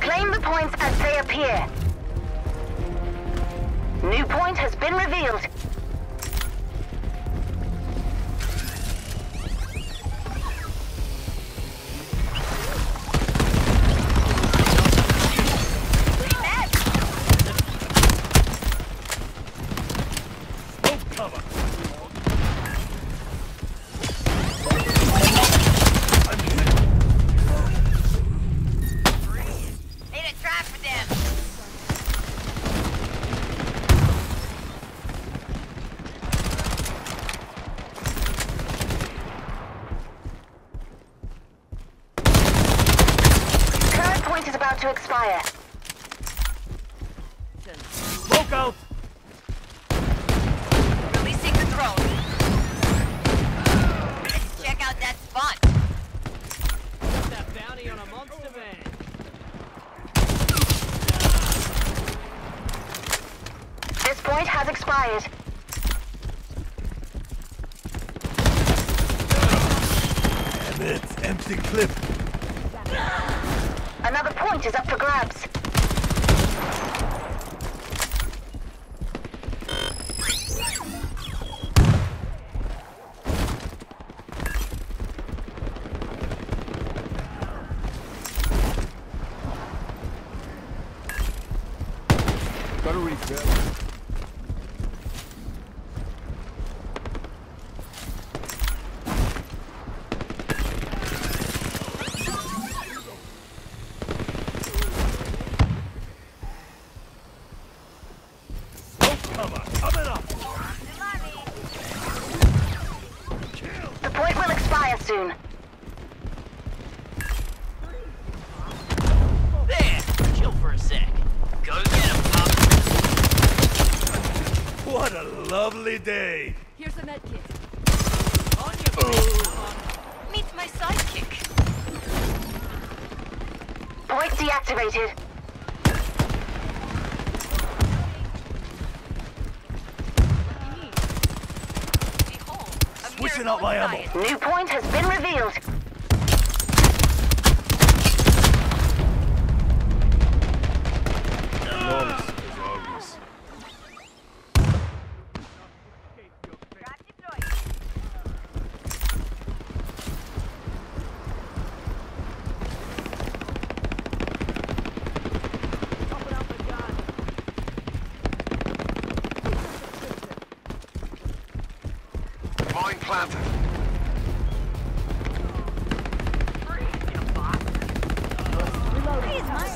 Claim the points as they appear. New point has been revealed. To expire. Smoke out! Releasing the drone. Let's check out that spot. Put that bounty on a monster van. This point has expired. Damn it! Empty clip. Another point is up for grabs. Gotta refill. Soon. There! Chill for a sec. Go get him, Pop. What a lovely day! Here's a med kit. On your way. Meet my sidekick. Point deactivated. Switching up my ammo. New point has been revealed. Planted.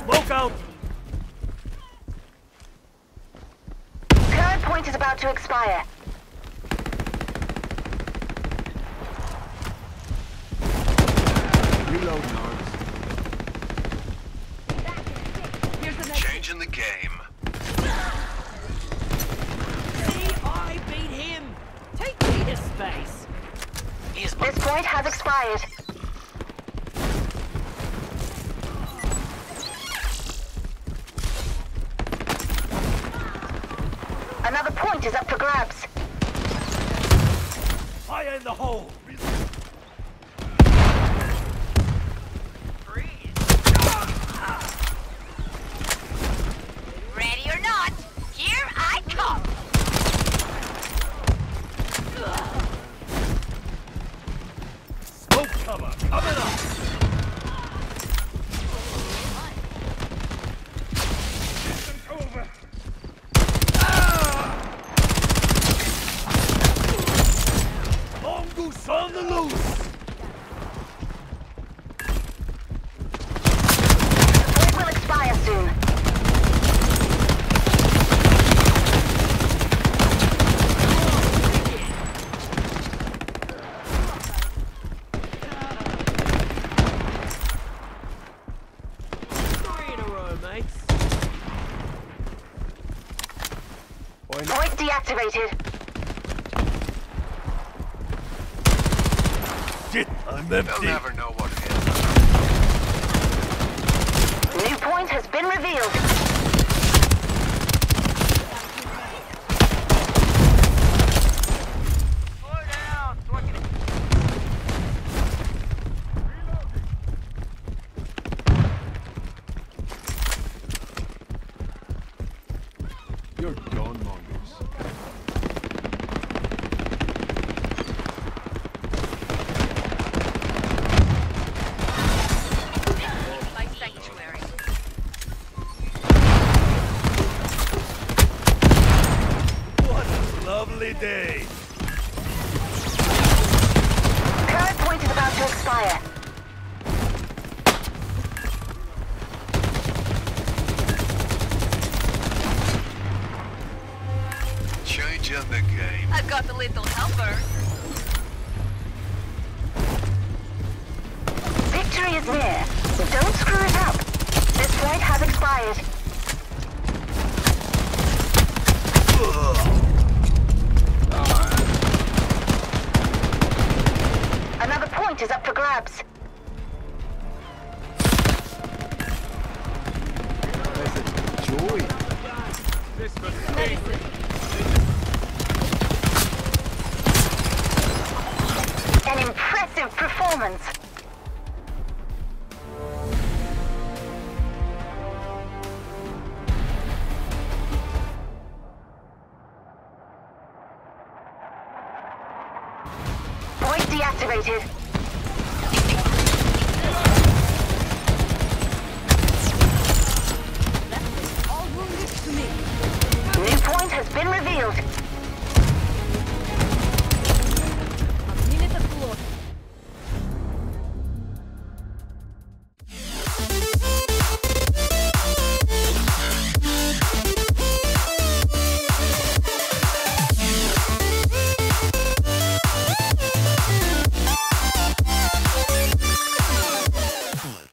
Smoke out! Current point is about to expire. Reload arms. Changing the game. See, I beat him! Take me to space! This point has expired. Another point is up for grabs. Fire in the hole. On the loose! The point will expire soon. Three in a row, mates. Point deactivated. I'm empty. They'll never know what it is. New point has been revealed. Order. about to expire. Change up the game. I've got the lethal helper. Victory is near. Don't screw it up. This flight has expired. Another point is up for grabs. There's a joy. An impressive performance. Point deactivated. All wounded to me. New point has been revealed.